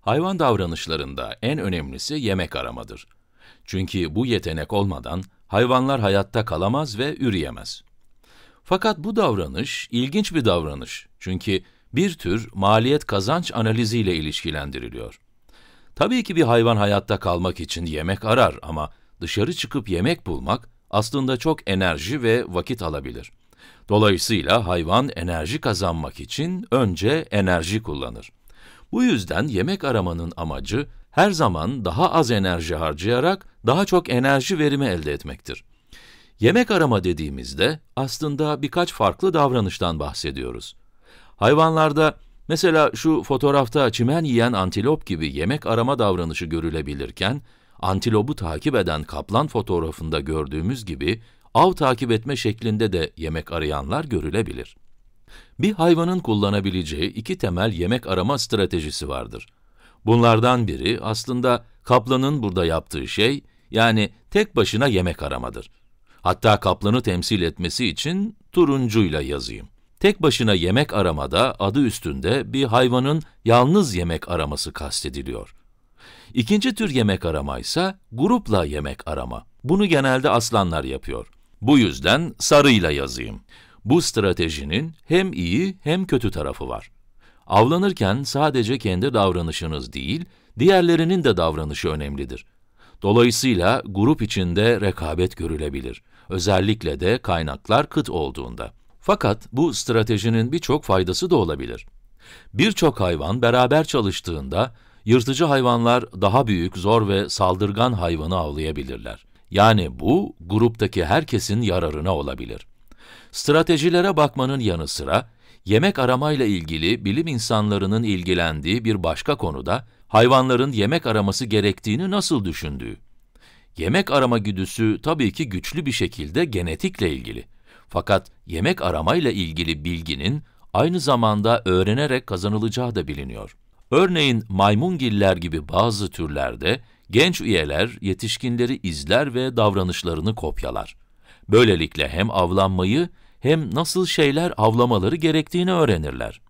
Hayvan davranışlarında en önemlisi yemek aramadır. Çünkü bu yetenek olmadan hayvanlar hayatta kalamaz ve üreyemez. Fakat bu davranış ilginç bir davranış. Çünkü bir tür maliyet kazanç analiziyle ilişkilendiriliyor. Tabii ki bir hayvan hayatta kalmak için yemek arar ama dışarı çıkıp yemek bulmak aslında çok enerji ve vakit alabilir. Dolayısıyla hayvan enerji kazanmak için önce enerji kullanır. Bu yüzden yemek aramanın amacı her zaman daha az enerji harcayarak daha çok enerji verimi elde etmektir. Yemek arama dediğimizde aslında birkaç farklı davranıştan bahsediyoruz. Hayvanlarda mesela şu fotoğrafta çimen yiyen antilop gibi yemek arama davranışı görülebilirken, antilopu takip eden kaplan fotoğrafında gördüğümüz gibi av takip etme şeklinde de yemek arayanlar görülebilir. Bir hayvanın kullanabileceği iki temel yemek arama stratejisi vardır. Bunlardan biri aslında kaplanın burada yaptığı şey, yani tek başına yemek aramadır. Hatta kaplanı temsil etmesi için turuncuyla yazayım. Tek başına yemek aramada adı üstünde bir hayvanın yalnız yemek araması kastediliyor. İkinci tür yemek arama ise grupla yemek arama. Bunu genelde aslanlar yapıyor. Bu yüzden sarıyla yazayım. Bu stratejinin hem iyi hem kötü tarafı var. Avlanırken sadece kendi davranışınız değil, diğerlerinin de davranışı önemlidir. Dolayısıyla grup içinde rekabet görülebilir. Özellikle de kaynaklar kıt olduğunda. Fakat bu stratejinin birçok faydası da olabilir. Birçok hayvan beraber çalıştığında, yırtıcı hayvanlar daha büyük, zor ve saldırgan hayvanı avlayabilirler. Yani bu, gruptaki herkesin yararına olabilir. Stratejilere bakmanın yanı sıra, yemek aramayla ilgili bilim insanlarının ilgilendiği bir başka konuda, hayvanların yemek araması gerektiğini nasıl düşündüğü. Yemek arama güdüsü tabii ki güçlü bir şekilde genetikle ilgili. Fakat yemek aramayla ilgili bilginin aynı zamanda öğrenerek kazanılacağı da biliniyor. Örneğin maymungiller gibi bazı türlerde genç üyeler yetişkinleri izler ve davranışlarını kopyalar. Böylelikle hem avlanmayı hem nasıl şeyler avlamaları gerektiğini öğrenirler.